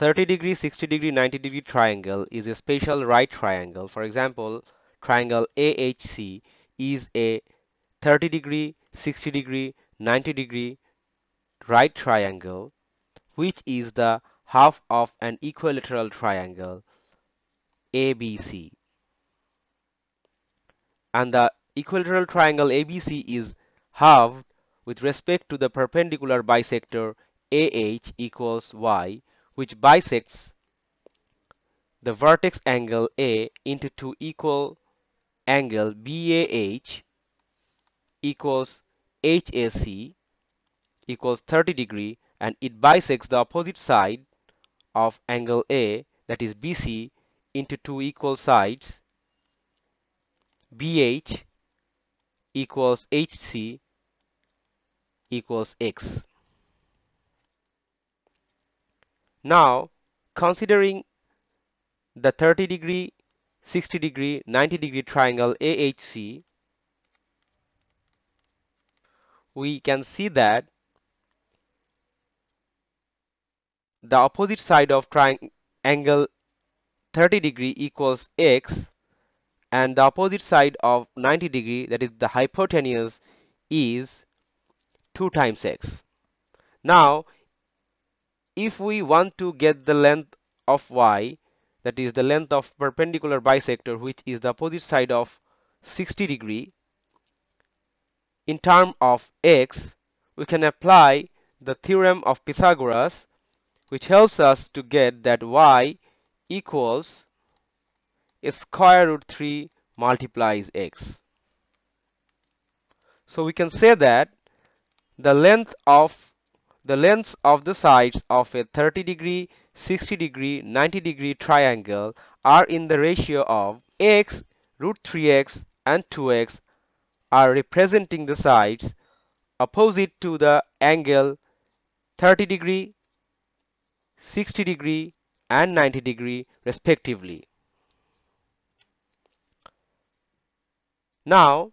30 degree, 60 degree, 90 degree triangle is a special right triangle. For example, triangle AHC is a 30 degree, 60 degree, 90 degree right triangle, which is the half of an equilateral triangle ABC. And the equilateral triangle ABC is halved with respect to the perpendicular bisector AH equals Y, which bisects the vertex angle A into two equal angle BAH equals HAC equals 30 degree, and it bisects the opposite side of angle A, that is BC, into two equal sides BH equals HC equals X. Now, considering the 30 degree, 60 degree, 90 degree triangle AHC, we can see that the opposite side of triangle 30 degree equals X, and the opposite side of 90 degree, that is the hypotenuse, is 2 times X. Now, if we want to get the length of Y, that is the length of perpendicular bisector, which is the opposite side of 60 degree, in term of X, we can apply the theorem of Pythagoras, which helps us to get that Y equals square root 3 multiplies X. So we can say that the lengths of the sides of a 30 degree, 60 degree, 90 degree triangle are in the ratio of X, root 3X and 2X, are representing the sides opposite to the angle 30 degree, 60 degree and 90 degree respectively. Now,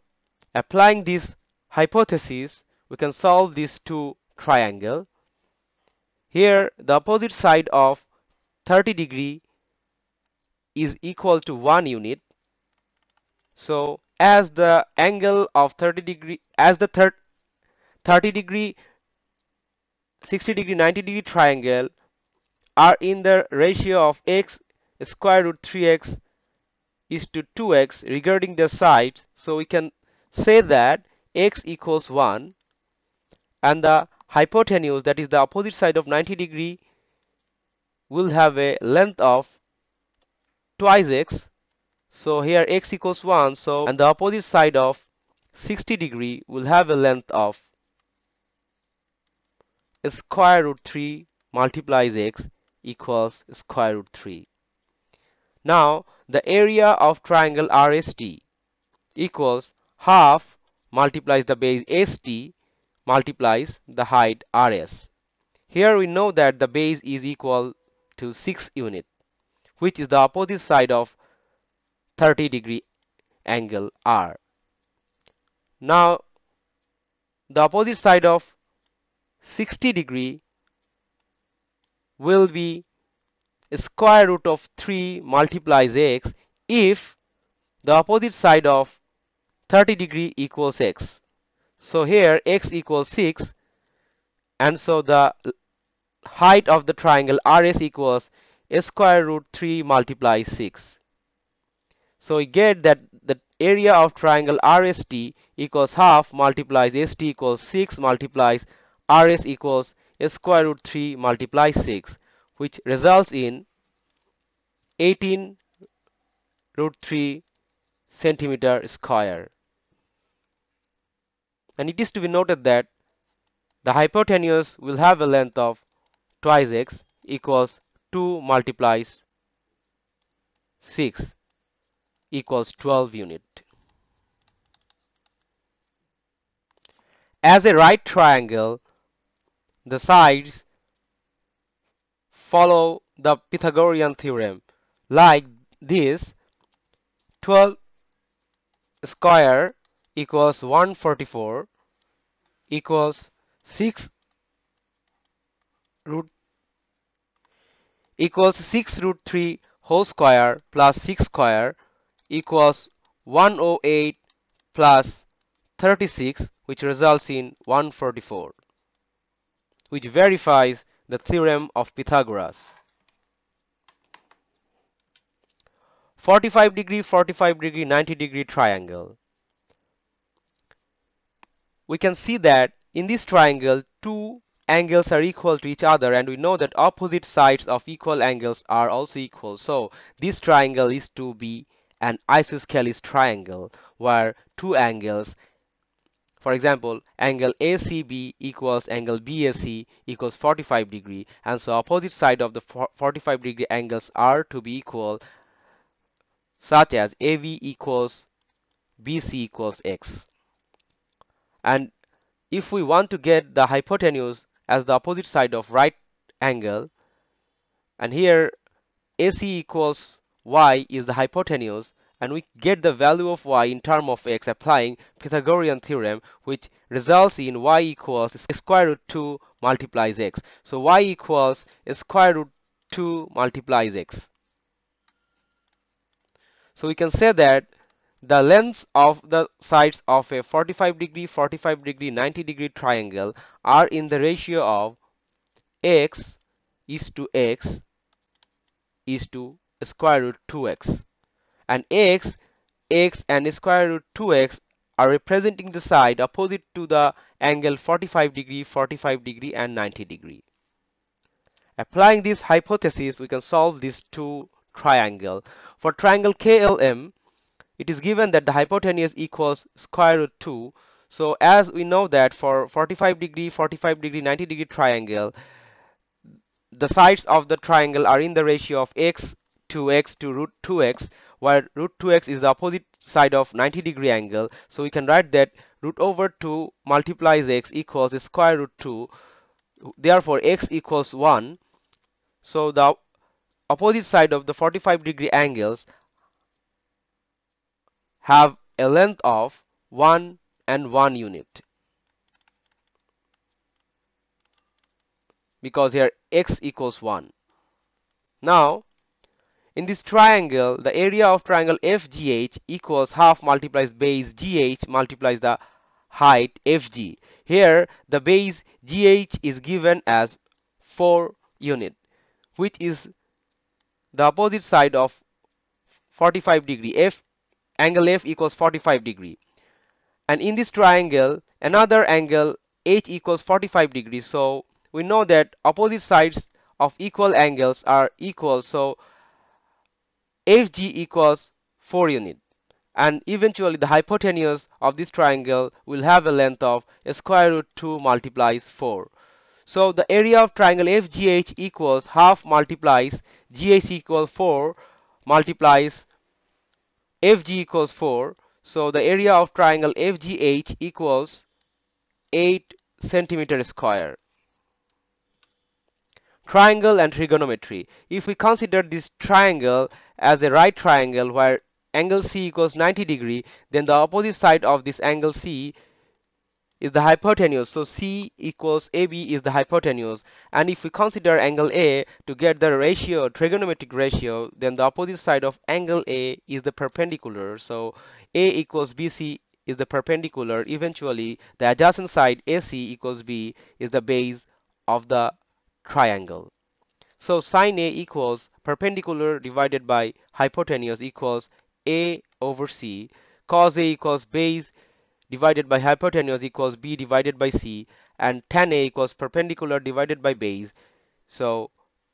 applying this hypothesis, we can solve these two triangles. Here, the opposite side of 30 degree is equal to 1 unit. So, as the angle of 30 degree, 60 degree, 90 degree triangle are in the ratio of X, square root 3X is to 2X regarding their sides, so we can say that X equals 1, and the hypotenuse, that is the opposite side of 90 degree, will have a length of twice X. So here X equals 1, so, and the opposite side of 60 degree will have a length of square root 3 multiplies X equals square root 3. Now, the area of triangle RST equals half multiplies the base ST multiplies the height RS. Here we know that the base is equal to 6 unit, which is the opposite side of 30 degree angle R. Now, the opposite side of 60 degree will be square root of 3 multiplies X if the opposite side of 30 degree equals X. So here X equals 6, and so the height of the triangle RS equals square root 3 multiplies 6. So we get that the area of triangle RST equals half multiplies ST equals 6 multiplies RS equals square root 3 multiplies 6, which results in 18 root 3 centimeter square. And it is to be noted that the hypotenuse will have a length of twice X equals 2 multiplies 6 equals 12 unit. As a right triangle, the sides follow the Pythagorean theorem like this: 12 square equals 144 equals 6 root equals 6 root 3 whole square plus 6 square equals 108 plus 36, which results in 144, which verifies the theorem of Pythagoras. 45 degree, 90 degree triangle. We can see that in this triangle, two angles are equal to each other, and we know that opposite sides of equal angles are also equal. So this triangle is to be an isosceles triangle, where two angles, for example, angle ACB equals angle BAC equals 45 degree, and so opposite side of the 45 degree angles are to be equal, such as AB equals BC equals X. And if we want to get the hypotenuse as the opposite side of right angle, and here AC equals Y is the hypotenuse, and we get the value of Y in term of X applying Pythagorean theorem, which results in Y equals square root 2 multiplies X. So Y equals square root 2 multiplies X. So we can say that the lengths of the sides of a 45 degree, 90 degree triangle are in the ratio of X is to square root 2X. And X and square root 2X are representing the side opposite to the angle 45 degree and 90 degree. Applying this hypothesis, we can solve these two triangles. For triangle KLM, it is given that the hypotenuse equals square root 2. So as we know that for 45 degree, 90 degree triangle, the sides of the triangle are in the ratio of X to root 2X, where root 2X is the opposite side of 90 degree angle. So we can write that root over 2 multiplies X equals square root 2. Therefore, X equals 1. So the opposite side of the 45 degree angles have a length of 1 and 1 unit, because here X equals 1. Now in this triangle, the area of triangle FGH equals half multiplies base GH multiplies the height FG. Here the base GH is given as 4 unit, which is the opposite side of 45 degree. Angle F equals 45 degree, and in this triangle another angle H equals 45 degree. So we know that opposite sides of equal angles are equal, so FG equals 4 unit, and eventually the hypotenuse of this triangle will have a length of square root 2 multiplies 4. So the area of triangle FGH equals half multiplies GH equals 4 multiplies FG equals 4. So the area of triangle FGH equals 8 centimeter square. Triangle and trigonometry. If we consider this triangle as a right triangle where angle C equals 90 degree, then the opposite side of this angle C is the hypotenuse, so C equals AB is the hypotenuse. And if we consider angle A to get the ratio, trigonometric ratio, then the opposite side of angle A is the perpendicular, so A equals BC is the perpendicular. Eventually the adjacent side AC equals B is the base of the triangle. So sine A equals perpendicular divided by hypotenuse equals A over C, cos A equals base divided by hypotenuse equals B divided by C, and tan A equals perpendicular divided by base, so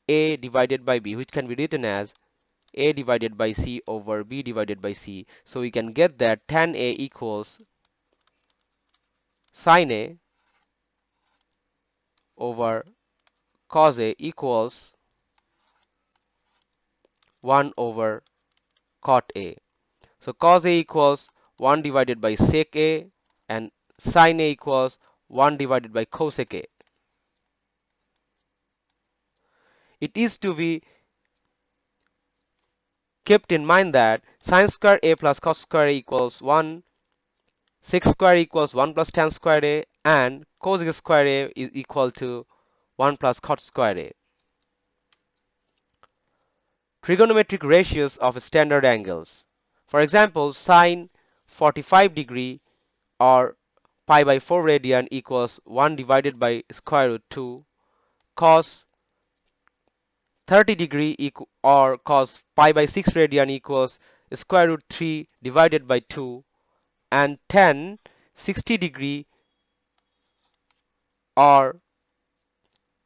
A divided by B, which can be written as A divided by C over B divided by C. So we can get that tan A equals sine A over cos A equals 1 over cot A. So cos A equals 1 divided by sec A, and sine A equals 1 divided by cosec A. It is to be kept in mind that sine square A plus cos square A equals 1, sec square equals 1 plus tan square A, and cosec square A is equal to 1 plus cot square A. trigonometric ratios of standard angles. For example, sine 45 degree or pi by 4 radian equals 1 divided by square root 2, cos 30 degree or cos pi by 6 radian equals square root 3 divided by 2, and tan 60 degree or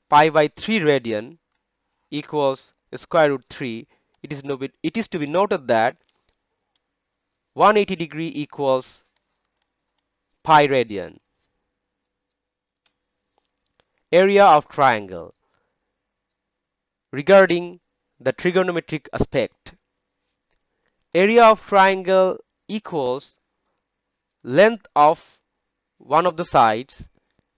pi by 3 radian equals square root 3. It is to be noted that 180 degree equals pi radian. Area of triangle. Regarding the trigonometric aspect, area of triangle equals length of one of the sides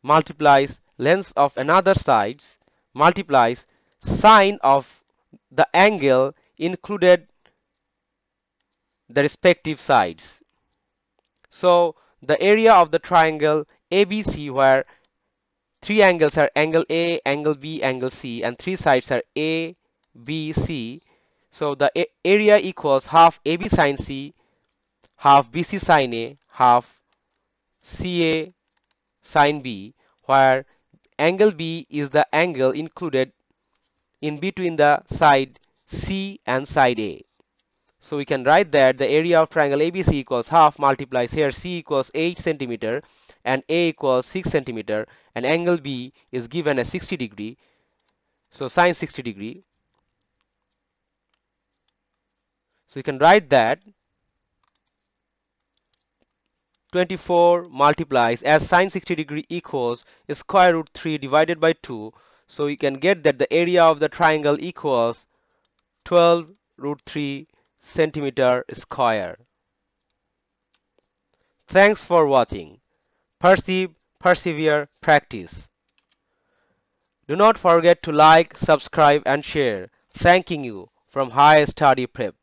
multiplies length of another sides multiplies sine of the angle included the respective sides. So the area of the triangle ABC, where three angles are angle A, angle B, angle C, and three sides are A, B, C. So the area equals half AB sine C, half BC sine A, half CA sine B, where angle B is the angle included in between the side C and side A. So we can write that the area of triangle ABC equals half multiplies here C equals 8 centimeter and A equals 6 centimeter, and angle B is given as 60 degree. So sine 60 degree. So you can write that 24 multiplies as sine 60 degree equals square root 3 divided by 2. So you can get that the area of the triangle equals 12 root 3 centimeter square. Thanks for watching. Perceive, persevere, practice. Do not forget to like, subscribe, and share. Thanking you from Higher Study Prep.